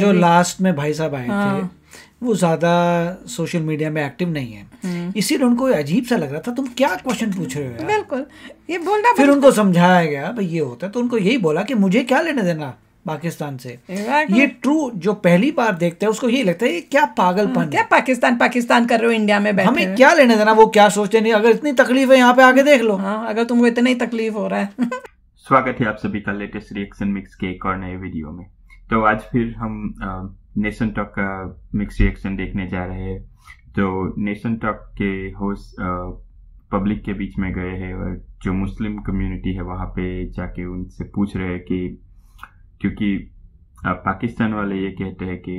जो लास्ट में भाई साहब आए थे वो ज्यादा सोशल मीडिया में एक्टिव नहीं है, इसीलिए उनको अजीब सा लग रहा था, तुम क्या क्वेश्चन पूछ रहे हो। बिल्कुल ये बोलना, फिर उनको समझाया गया भाई ये होता है, तो उनको यही बोला कि मुझे क्या लेने देना पाकिस्तान से। ये ट्रू जो पहली बार देखते हैं उसको यही लगता है ये क्या पागलपन, क्या पाकिस्तान पाकिस्तान कर रहे हो इंडिया में बैठे, हमें क्या लेने देना, वो क्या सोचते नहीं। अगर इतनी तकलीफ है यहाँ पे आके देख लो। हाँ, अगर तुमको इतना ही तकलीफ हो रहा है। स्वागत है आप सभी का लेटेस्ट रिएक्शन मिक्स के एक और नए वीडियो में। तो आज फिर हम नेशन टॉक का मिक्स रिएक्शन देखने जा रहे हैं। तो नेशन टॉक के होस्ट पब्लिक के बीच में गए हैं और जो मुस्लिम कम्युनिटी है वहाँ पे जाके उनसे पूछ रहे हैं कि, क्योंकि पाकिस्तान वाले ये कहते हैं कि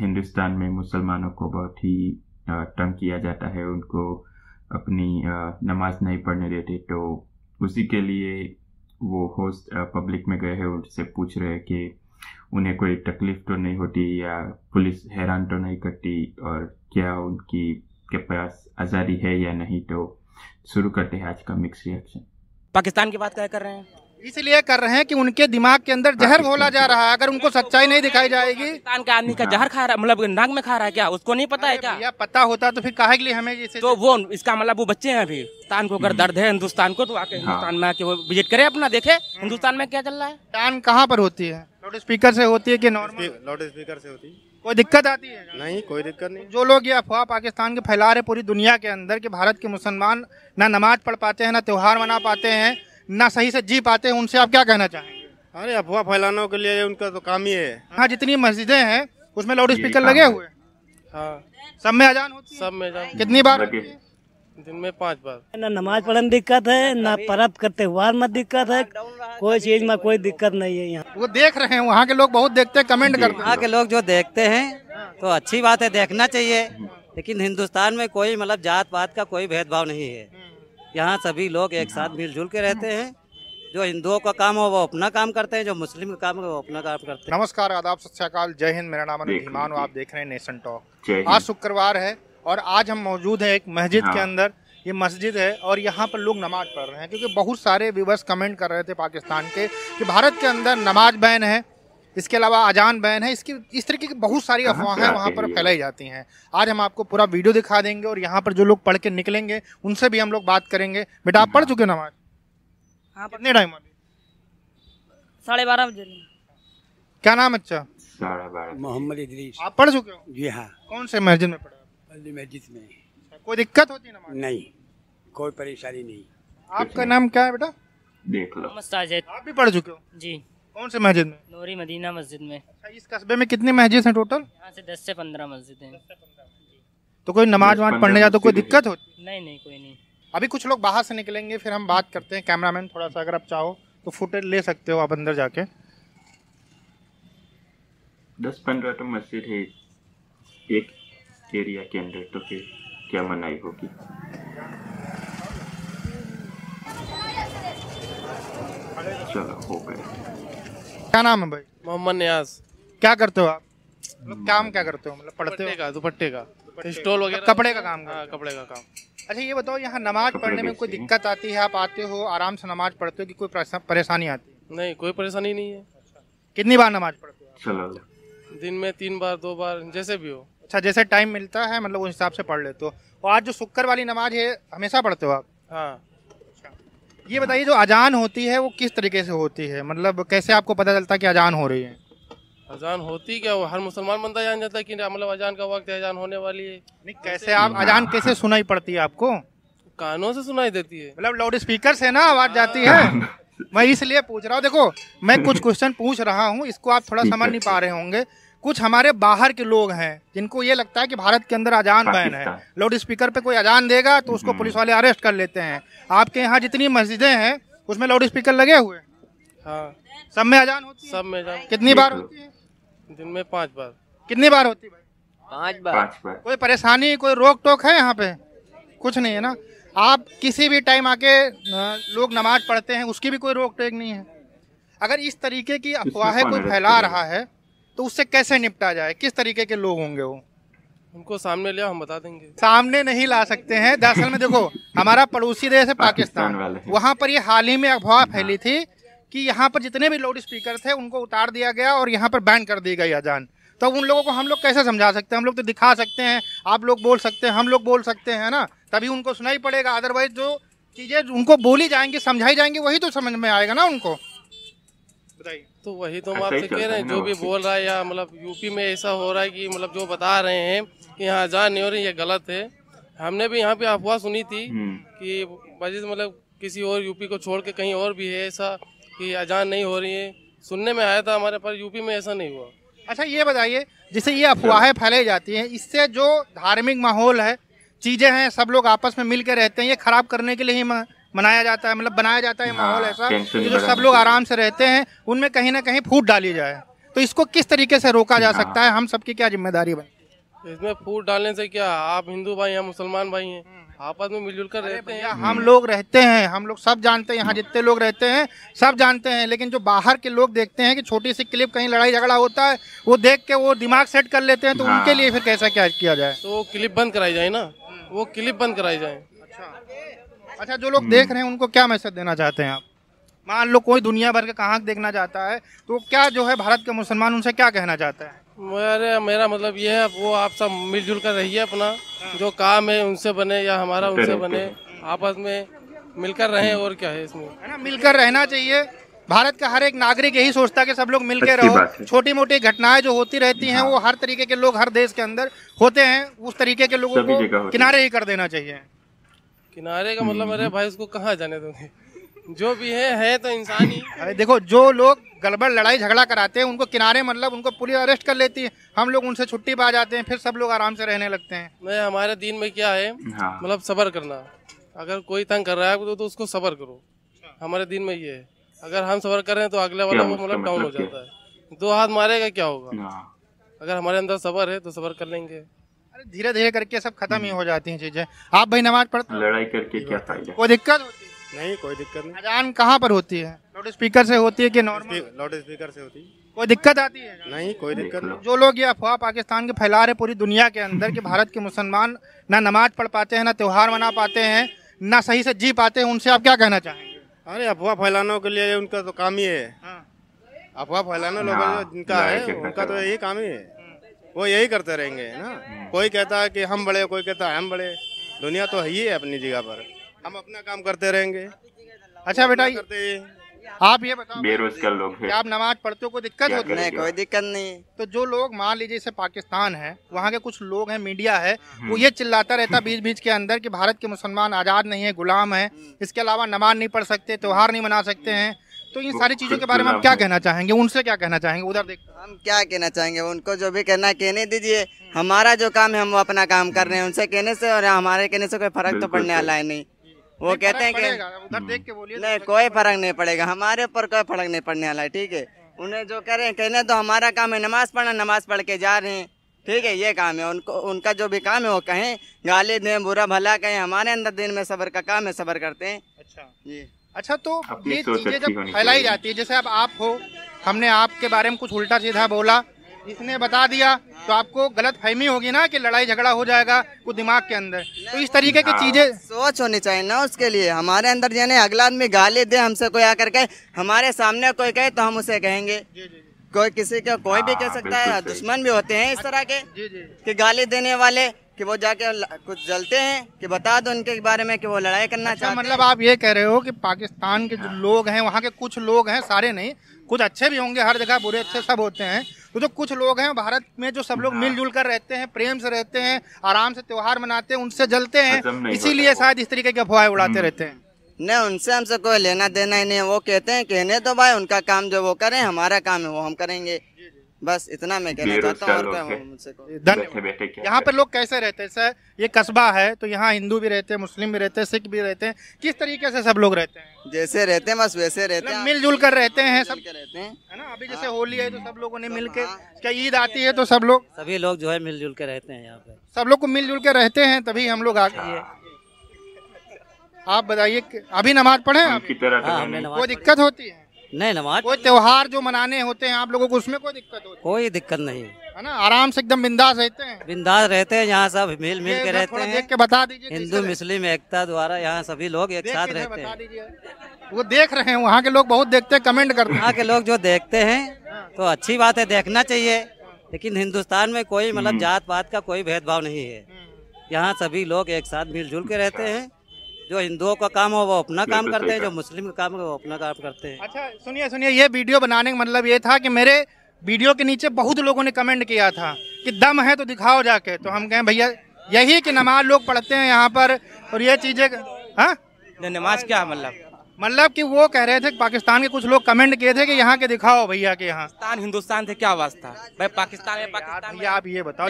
हिंदुस्तान में मुसलमानों को बहुत ही तंग किया जाता है, उनको अपनी नमाज नहीं पढ़ने देते। तो उसी के लिए वो होस्ट पब्लिक में गए हैं, उनसे पूछ रहे हैं कि उन्हें कोई तकलीफ तो नहीं होती या पुलिस हैरान तो नहीं करती और क्या उनकी के पास आज़ादी है या नहीं। तो शुरू करते हैं आज का मिक्स रिएक्शन। पाकिस्तान की बात क्या कर रहे हैं, इसलिए कर रहे हैं कि उनके दिमाग के अंदर जहर घोला जा रहा है। अगर उनको सच्चाई नहीं दिखाई जाएगी, पाकिस्तान का आदमी का जहर खा रहा है, मतलब नाक में खा रहा है, क्या उसको नहीं पता है क्या? या पता होता तो फिर काहे के लिए हमें इसे, तो वो इसका मतलब वो बच्चे हैं अभी, हिंदुस्तान को अगर दर्द है हिंदुस्तान को तो आके हिंदुस्तान में आके वो विजिट करे, अपना देखे हिंदुस्तान में क्या चल रहा है। टान कहाँ पर होती है, लाउड स्पीकर से होती है कि नॉर्मल लाउड स्पीकर से होती है? कोई दिक्कत आती है? नहीं, कोई दिक्कत नहीं। जो लोग ये अफवाह पाकिस्तान के फैला रहे पूरी दुनिया के अंदर कि भारत के मुसलमान ना नमाज पढ़ पाते हैं, ना त्योहार मना पाते हैं, ना सही से जी पाते हैं, उनसे आप क्या कहना चाहेंगे? अरे अफवाह फैलाने के लिए उनका तो काम ही है। हाँ, जितनी मस्जिदें हैं उसमें लाउड स्पीकर लगे हुए हैं। हाँ, सब में अजान होती है, सब में अजान। कितनी बार? दिन में 5 बार। ना नमाज पढ़ने दिक्कत है, ना पर्व करते त्योहार में दिक्कत है, कोई चीज में कोई दिक्कत नहीं है। यहाँ वो देख रहे हैं, वहाँ के लोग बहुत देखते हैं, कमेंट करते हैं। वहाँ के लोग जो देखते हैं तो अच्छी बात है, देखना चाहिए, लेकिन हिंदुस्तान में कोई मतलब जात पात का कोई भेदभाव नहीं है। यहाँ सभी लोग एक साथ मिलजुल के रहते हैं, जो हिंदुओं का काम हो वो अपना काम करते हैं, जो मुस्लिम का काम हो वो अपना काम करते हैं। नमस्कार, आदाब, सत श्री अकाल, जय हिंद। मेरा नाम अनुज धीमान, आप देख रहे हैं नेशन टॉक। आज शुक्रवार है और आज हम मौजूद हैं एक मस्जिद के अंदर। ये मस्जिद है और यहाँ पर लोग नमाज पढ़ रहे हैं, क्योंकि बहुत सारे व्यूवर्स कमेंट कर रहे थे पाकिस्तान के कि भारत के अंदर नमाज बैन है, इसके अलावा अजान बैन है, इसकी इस तरीके की बहुत सारी अफवाहें वहाँ पर फैलाई जाती हैं। आज हम आपको पूरा वीडियो दिखा देंगे और यहाँ पर जो लोग पढ़ के निकलेंगे उनसे भी हम लोग बात करेंगे। बेटा आप पढ़ चुके हो नमाज? हाँ। कितने टाइम? 12:30 बजे। क्या नाम? अच्छा, मोहम्मद इदरीस। आप पढ़ चुके हो? जी हाँ। कौन से मस्जिद में पढ़ा? मस्जिद में। कोई दिक्कत होती है नमाज? नहीं, कोई परेशानी नहीं। आपका नाम क्या है बेटा? देख लो। आप भी पढ़ चुके हो? जी। कौन से मस्जिद में? नूरी मदीना मस्जिद में। अच्छा, इस कस्बे में कितनी मस्जिद हैं टोटल? यहाँ से 10 से 15 मस्जिद हैं। तो कोई नमाज वमाज पढ़ने जाए तो कोई दिक्कत होती? नहीं नहीं, कोई नहीं। अभी कुछ लोग बाहर से निकलेंगे, फिर हम बात करते हैं। कैमरामैन थोड़ा सा अगर आप चाहो तो फुटेज ले सकते हो आप अंदर जाके। 10-15 तो मस्जिद है एक एरिया के अंदर, तो फिर क्या मनाई होगी। चलो हो गए। क्या नाम है भाई? मोहम्मद नियाज। क्या करते हो आप? काम क्या करते हो, मतलब पढ़ते हो? दुपट्टे का स्टॉल वगैरह, कपड़े का काम। कपड़े का काम। अच्छा ये बताओ, यहाँ नमाज पढ़ने में कोई दिक्कत आती है? आप आते हो आराम से नमाज पढ़ते हो कि कोई परेशानी आती है? नहीं, कोई परेशानी नहीं है। कितनी बार नमाज पढ़ते हो? दिन में 3 बार 2 बार जैसे भी हो। अच्छा, जैसे टाइम मिलता है मतलब उस हिसाब से पढ़ लेते हो। और आज जो शुक्र वाली नमाज है हमेशा पढ़ते हो आप? हाँ। ये बताइए, जो अजान होती है वो किस तरीके से होती है, मतलब कैसे आपको पता चलता है कि अजान हो रही है? अजान होती क्या, वो हर मुसलमान बंदा जान जाता है कि मतलब अजान का वक्त है, अजान होने वाली है। नहीं, कैसे आप अजान कैसे सुनाई पड़ती है आपको? कानों से सुनाई देती है, मतलब लाउड स्पीकर से ना आवाज जाती है। मैं इसलिए पूछ रहा हूँ, देखो मैं कुछ क्वेश्चन पूछ रहा हूँ, इसको आप थोड़ा समझ नहीं पा रहे होंगे। कुछ हमारे बाहर के लोग हैं जिनको ये लगता है कि भारत के अंदर अजान बैन है, लाउड स्पीकर पे कोई अजान देगा तो उसको पुलिस वाले अरेस्ट कर लेते हैं। आपके यहाँ जितनी मस्जिदें हैं उसमें लाउड स्पीकर लगे हुए? हाँ, सब में अजान होती है। सब में अजान। कितनी बार होती है? दिन में 5 बार। कितनी बार होती है? 5 बार। कोई परेशानी, कोई रोक टोक है यहाँ पे? कुछ नहीं है ना। आप किसी भी टाइम आके लोग नमाज पढ़ते हैं, उसकी भी कोई रोक टोक नहीं है। अगर इस तरीके की अफवाहें कोई फैला रहा है तो उससे कैसे निपटा जाए, किस तरीके के लोग होंगे वो? उनको सामने ले, हम बता देंगे। सामने नहीं ला सकते हैं दरअसल में। देखो हमारा पड़ोसी देश है पाकिस्तान, वहाँ पर ये हाल ही में अफवाह फैली थी कि यहाँ पर जितने भी लाउड स्पीकर थे उनको उतार दिया गया और यहाँ पर बैन कर दी गई अजान। तो उन लोगों को हम लोग कैसे समझा सकते हैं? हम लोग तो दिखा सकते हैं, आप लोग बोल सकते हैं, हम लोग बोल सकते हैं ना, तभी उनको सुनाई पड़ेगा। अदरवाइज जो चीज़ें उनको बोली जाएंगी, समझाई जाएंगी, वही तो समझ में आएगा ना उनको। बताइए। तो वही तो हम आपसे कह रहे हैं, जो भी बोल रहा है या मतलब यूपी में ऐसा हो रहा है कि मतलब जो बता रहे हैं कि यहाँ अजान नहीं हो रही, ये गलत है। हमने भी यहाँ पे अफवाह सुनी थी कि वजह मतलब किसी और यूपी को छोड़ के कहीं और भी है ऐसा कि अजान नहीं हो रही है, सुनने में आया था हमारे पास, यूपी में ऐसा नहीं हुआ। अच्छा ये बताइए, जैसे ये अफवाहें फैलाई जाती हैं, इससे जो धार्मिक माहौल है, चीज़ें हैं, सब लोग आपस में मिल के रहते हैं, ये खराब करने के लिए ही मनाया जाता है, मतलब बनाया जाता है माहौल ऐसा कि जो सब लोग आराम से रहते हैं उनमें कहीं ना कहीं फूट डाली जाए। तो इसको किस तरीके से रोका जा सकता है? हम सबकी क्या जिम्मेदारी बने? इसमें फूट डालने से क्या, आप हिंदू भाई हैं, मुसलमान भाई हैं, आपस में मिलजुल कर रहते हैं। हम लोग रहते हैं, हम लोग सब जानते हैं, यहाँ जितने लोग रहते हैं सब जानते हैं। लेकिन जो बाहर के लोग देखते हैं कि छोटी सी क्लिप कहीं लड़ाई झगड़ा होता है, वो देख के वो दिमाग सेट कर लेते हैं, तो उनके लिए फिर कैसा क्या किया जाए? तो क्लिप बंद कराई जाए ना, वो क्लिप बंद कराई जाए। अच्छा, जो लोग देख रहे हैं उनको क्या मैसेज देना चाहते हैं आप? मान लो कोई दुनिया भर के कहाँ देखना चाहता है, तो क्या जो है भारत के मुसलमान उनसे क्या कहना चाहता है? मेरा मतलब ये है, वो आप सब मिलजुल कर रहिए, अपना जो काम है उनसे बने या हमारा उनसे बने, आपस में मिलकर रहें, और क्या है इसमें, है ना, मिलकर रहना चाहिए। भारत का हर एक नागरिक यही सोचता है कि सब लोग मिलकर रहो। छोटी मोटी घटनाएं जो होती रहती हैं वो हर तरीके के लोग हर देश के अंदर होते हैं, उस तरीके के लोगों को किनारे ही कर देना चाहिए। किनारे का मतलब मेरे भाई, उसको कहाँ जाने दोगे, जो भी है तो इंसान ही। अरे देखो, जो लोग गड़बड़ लड़ाई झगड़ा कराते हैं उनको किनारे मतलब उनको पुलिस अरेस्ट कर लेती है, हम लोग उनसे छुट्टी पा जाते हैं, फिर सब लोग आराम से रहने लगते हैं। नहीं, हमारे दिन में क्या है मतलब सबर करना। अगर कोई तंग कर रहा है तो उसको सबर करो, हमारे दिन में ये है। अगर हम सबर कर रहे हैं तो अगले वाला को मतलब डाउन हो जाता है, दो हाथ मारेगा क्या होगा। अगर हमारे अंदर सबर है तो सबर कर लेंगे, धीरे धीरे करके सब खत्म ही हो जाती है चीजें। आप भाई नमाज पढ़ते हैं? लड़ाई करके क्या फायदा? कोई दिक्कत होती है? नहीं, कोई दिक्कत नहीं। अजान कहाँ पर होती है? लाउड स्पीकर से होती है कि नॉर्मल? लाउड स्पीकर से होती है। कोई दिक्कत आती है? नहीं, कोई दिक्कत नहीं। जो लोग ये अफवाह पाकिस्तान के फैला रहे पूरी दुनिया के अंदर कि भारत के मुसलमान ना नमाज पढ़ पाते हैं, ना त्यौहार मना पाते हैं, ना सही से जी पाते हैं, उनसे आप क्या कहना चाहेंगे? अरे अफवाह फैलाने के लिए उनका तो काम ही है, अफवाह फैलाना लोग जिनका है उनका तो यही काम ही है, वो यही करते रहेंगे ना। कोई कहता है कि हम बड़े, कोई कहता है हम बड़े, दुनिया तो है ही है अपनी जगह पर, हम अपना काम करते रहेंगे। अच्छा बेटा, आप ये बताओ, बेरोजगार लोग हैं, आप नमाज पढ़ते हो, कोई दिक्कत होती है? नहीं, कोई दिक्कत नहीं। तो जो लोग मान लीजिए जैसे पाकिस्तान है, वहाँ के कुछ लोग हैं, मीडिया है, वो ये चिल्लाता रहता बीच बीच के अंदर कि भारत के मुसलमान आज़ाद नहीं है, गुलाम है, इसके अलावा नमाज नहीं पढ़ सकते, त्यौहार नहीं मना सकते हैं, तो इन सारी चीज़ों के बारे में आप क्या कहना चाहेंगे? उनसे क्या कहना चाहेंगे? उधर देख हम क्या कहना चाहेंगे, उनको जो भी कहना कहने दीजिए, हमारा जो काम है हम अपना काम कर रहे हैं। उनसे कहने से और हमारे कहने से कोई फर्क तो पड़ने वाला है नहीं। वो कहते हैं कि उधर देख के बोलिए, नहीं कोई फर्क नहीं पड़ेगा, हमारे ऊपर कोई फर्क नहीं पड़ने वाला है। ठीक है, उन्हें जो कह रहे हैं कहने तो, हमारा काम है नमाज पढ़ना, नमाज पढ़ के जा रहे हैं, ठीक है, ये काम है उनको, उनका जो भी काम है वो कहें, गाली दें, बुरा भला कहें, हमारे अंदर दिन में सबर का काम है, सबर करते हैं। अच्छा जी। अच्छा, तो ये चीजें जब फैलाई जाती है, जैसे अब आप हो, हमने आपके बारे में कुछ उल्टा सीधा बोला, इसने बता दिया, तो आपको गलत फहमी होगी ना कि लड़ाई झगड़ा हो जाएगा कुछ दिमाग के अंदर, तो इस तरीके की चीजें सोच होनी चाहिए ना उसके लिए। हमारे अंदर यानी अगला आदमी गाली दे, हमसे कोई आकर कहे, हमारे सामने कोई कहे तो हम उसे कहेंगे। कोई किसी का कोई भी कह सकता है, दुश्मन भी होते हैं इस तरह के कि गाली देने वाले, कि वो जाके कुछ जलते हैं कि बता दो उनके बारे में कि वो लड़ाई करना चाहते हैं। मतलब आप ये कह रहे हो कि पाकिस्तान के जो लोग हैं, वहाँ के कुछ लोग हैं, सारे नहीं, कुछ अच्छे भी होंगे, हर जगह बुरे अच्छे सब होते हैं, तो जो कुछ लोग हैं भारत में जो सब लोग मिलजुल कर रहते हैं, प्रेम से रहते हैं, आराम से त्योहार मनाते हैं, उनसे जलते हैं, इसीलिए शायद इस तरीके के अफवाहें उड़ाते रहते हैं। नहीं, उनसे हमसे कोई लेना देना ही नहीं, वो कहते हैं कहने दो भाई, उनका काम जो वो करें, हमारा काम है वो हम करेंगे, बस इतना मैं कहना चाहता हूँ। यहाँ पर लोग कैसे रहते हैं सर? ये कस्बा है तो यहाँ हिंदू भी रहते हैं, मुस्लिम भी रहते हैं, सिख भी रहते हैं, किस तरीके से सब लोग रहते हैं? जैसे रहते हैं बस वैसे रहते हैं, मिलजुल कर रहते हैं, सब रहते हैं, है ना। अभी जैसे होली है तो सब लोगों ने मिल के, ईद आती है तो सब लोग, सभी लोग जो है मिलजुल के रहते हैं, यहाँ पे सब लोग को मिलजुल के रहते हैं, तभी हम लोग आ गए। आप बताइए, अभी नमाज पढ़े आपकी तरह, कोई दिक्कत होती है? नहीं, नमाज कोई त्योहार जो मनाने होते हैं आप लोगों को, उसमें कोई दिक्कत होती है? कोई दिक्कत नहीं है ना, आराम से एकदम बिंदास रहते हैं। बिंदास रहते हैं, यहाँ सब मिल मिल के रहते हैं। देख के बता दीजिए, हिंदू मुस्लिम एकता द्वारा यहाँ सभी लोग एक साथ रहते हैं। वो देख रहे हैं, वहाँ के लोग बहुत देखते हैं, कमेंट करते हैं। वहाँ के लोग जो देखते हैं तो अच्छी बात है, देखना चाहिए, लेकिन हिंदुस्तान में कोई मतलब जात पात का कोई भेदभाव नहीं है। यहाँ सभी लोग एक साथ मिलजुल के रहते हैं। जो हिंदुओं का काम हो वो अपना काम करते हैं, जो मुस्लिम का काम हो वो अपना काम करते हैं। अच्छा सुनिए सुनिए, ये वीडियो बनाने का मतलब ये था कि मेरे वीडियो के नीचे बहुत लोगों ने कमेंट किया था कि दम है तो दिखाओ जाके, तो हम कहें भैया यही कि नमाज लोग पढ़ते हैं यहाँ पर और ये चीजें। हाँ नमाज क्या मतलब कि वो कह रहे थे पाकिस्तान के कुछ लोग कमेंट किए थे कि यहाँ के दिखाओ भैया के यहाँ हिंदुस्तान से क्या वास्ता भाई, पाकिस्तान है पाकिस्तान। आप ये बताओ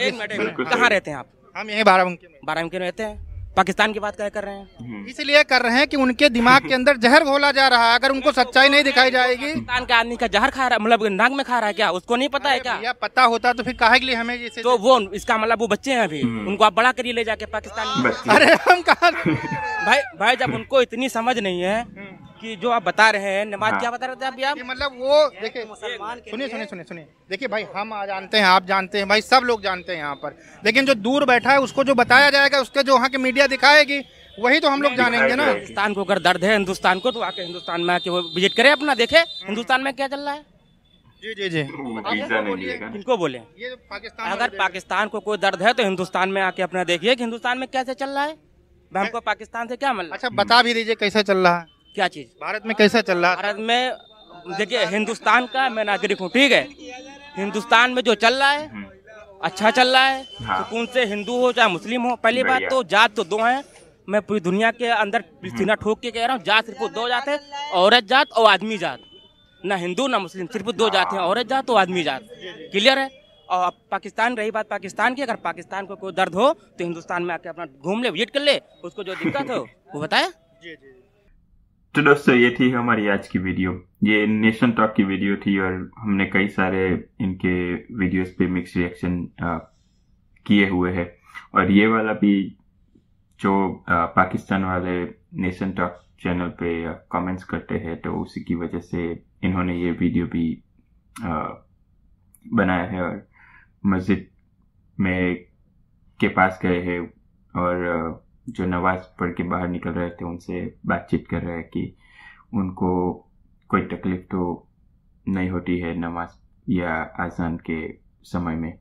कहाँ रहते हैं आप? हम यही बाराबंकी में रहते हैं। पाकिस्तान की बात क्या कर रहे हैं? इसलिए कर रहे हैं कि उनके दिमाग के अंदर जहर घोला जा रहा है, अगर उनको सच्चाई नहीं दिखाई जाएगी। पाकिस्तान का आदमी का जहर खा रहा है, मतलब नाक में खा रहा है क्या? उसको नहीं पता है क्या? पता होता तो फिर काहे के लिए हमें इसे तो वो इसका मतलब वो बच्चे हैं अभी, उनको आप बड़ा करिए ले जाके पाकिस्तान। अरे हम कहा भाई जब उनको इतनी समझ नहीं है कि जो आप बता रहे हैं नमाज क्या बता रहे थे अभी आप? मतलब वो देखिए मुसलमान सुनिए देखिए भाई, हम जानते हैं आप जानते हैं भाई, सब लोग जानते हैं यहाँ पर, लेकिन जो दूर बैठा है उसको जो बताया जाएगा, उसके जो वहाँ की मीडिया दिखाएगी वही तो हम लोग जानेंगे ना। हिंदुस्तान को अगर दर्द है हिंदुस्तान को, तो आके हिंदुस्तान में आके वो विजिट करे, अपना देखे हिंदुस्तान में क्या चल रहा है। जी जी जी इनको बोले पाकिस्तान, अगर पाकिस्तान को कोई दर्द है तो हिंदुस्तान में आके अपना देखिए कि हिंदुस्तान में कैसे चल रहा है। हमको पाकिस्तान से क्या मतलब? अच्छा बता भी दीजिए कैसे चल रहा है, क्या चीज भारत में कैसा चल रहा है। भारत में देखिए हिंदुस्तान का मैं नागरिक हूँ, ठीक है, हिंदुस्तान में जो चल रहा है अच्छा चल रहा है, सुकून से हिंदू हो चाहे मुस्लिम हो। पहली बात तो जात तो दो हैं, मैं पूरी दुनिया के अंदर सीना ठोक के कह रहा हूँ, जात सिर्फ दो जात है, औरत जात और आदमी जात, ना हिंदू ना मुस्लिम, सिर्फ दो जात है, औरत जात और आदमी जात, क्लियर है। और पाकिस्तान रही बात पाकिस्तान की, अगर पाकिस्तान को कोई दर्द हो तो हिंदुस्तान में आके अपना घूम ले विजिट कर ले, उसको जो दिक्कत हो वो बताए। तो दोस्तों ये थी हमारी आज की वीडियो, ये नेशन टॉक की वीडियो थी और हमने कई सारे इनके वीडियोस पे मिक्स रिएक्शन किए हुए हैं, और ये वाला भी जो पाकिस्तान वाले नेशन टॉक चैनल पे कमेंट्स करते हैं, तो उसी की वजह से इन्होंने ये वीडियो भी बनाया है। और मस्जिद में के पास गए हैं और जो नमाज पढ़ के बाहर निकल रहे थे उनसे बातचीत कर रहे हैं कि उनको कोई तकलीफ तो नहीं होती है नमाज या आज़ान के समय में,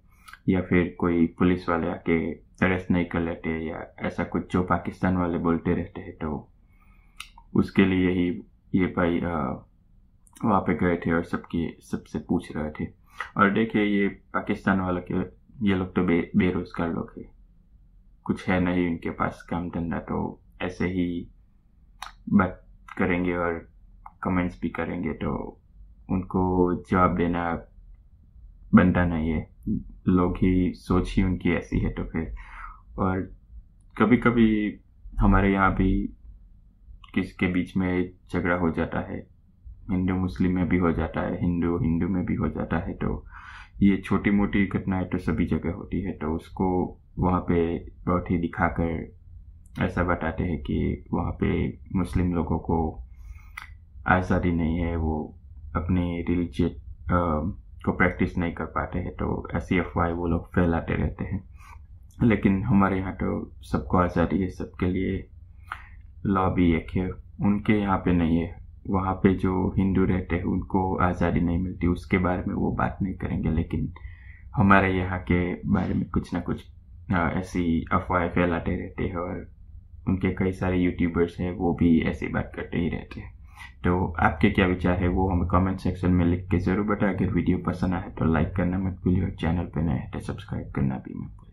या फिर कोई पुलिस वाले आके अरेस्ट नहीं कर लेते या ऐसा कुछ जो पाकिस्तान वाले बोलते रहते हैं। तो उसके लिए ही ये भाई वहाँ पे गए थे और सबसे पूछ रहे थे। और देखिए ये पाकिस्तान वाले के ये लोग तो बेरोज़गार लोग हैं, कुछ है नहीं उनके पास काम धंधा, तो ऐसे ही बात करेंगे और कमेंट्स भी करेंगे, तो उनको जवाब देना बनता नहीं है, लोग ही सोच ही उनकी ऐसी है। तो फिर और कभी कभी हमारे यहाँ भी किसके बीच में झगड़ा हो जाता है, हिंदू मुस्लिम में भी हो जाता है, हिंदू हिंदू में भी हो जाता है, तो ये छोटी मोटी घटनाएं तो सभी जगह होती है, तो उसको वहाँ पे बहुत ही दिखाकर ऐसा बताते हैं कि वहाँ पे मुस्लिम लोगों को आज़ादी नहीं है, वो अपने रिलीजन को प्रैक्टिस नहीं कर पाते हैं, तो ऐसी अफवाह वो लोग फैलाते रहते हैं। लेकिन हमारे यहाँ तो सबको आज़ादी है, सबके लिए लॉ भी एक है, उनके यहाँ पे नहीं है। वहाँ पे जो हिंदू रहते हैं उनको आज़ादी नहीं मिलती, उसके बारे में वो बात नहीं करेंगे, लेकिन हमारे यहाँ के बारे में कुछ ना कुछ ऐसी अफवाहें फैलाते रहते हैं, और उनके कई सारे यूट्यूबर्स हैं वो भी ऐसी बात करते ही रहते हैं। तो आपके क्या विचार है वो हमें कमेंट सेक्शन में लिख के ज़रूर बताएं। अगर वीडियो पसंद आए तो लाइक करना मत भूलिए और चैनल पर नए हैं तो सब्सक्राइब करना भी मत भूलिए।